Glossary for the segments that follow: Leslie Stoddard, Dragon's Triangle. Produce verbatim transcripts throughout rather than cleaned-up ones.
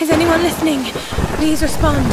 Is anyone listening? Please respond.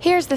Here's the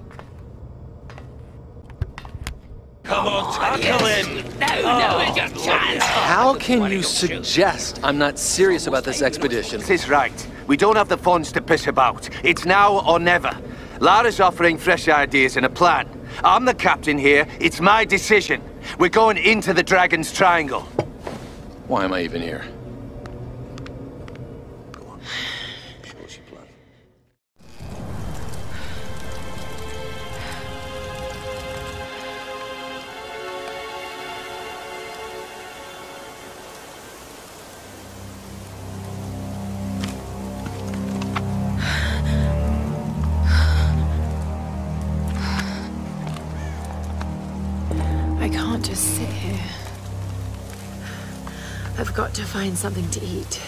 Come on, tackle it! No, no, it's your chance! How can you suggest I'm not serious about this expedition? This is right. We don't have the funds to piss about. It's now or never. Lara's offering fresh ideas and a plan. I'm the captain here. It's my decision. We're going into the Dragon's Triangle. Why am I even here? Just sit here. I've got to find something to eat.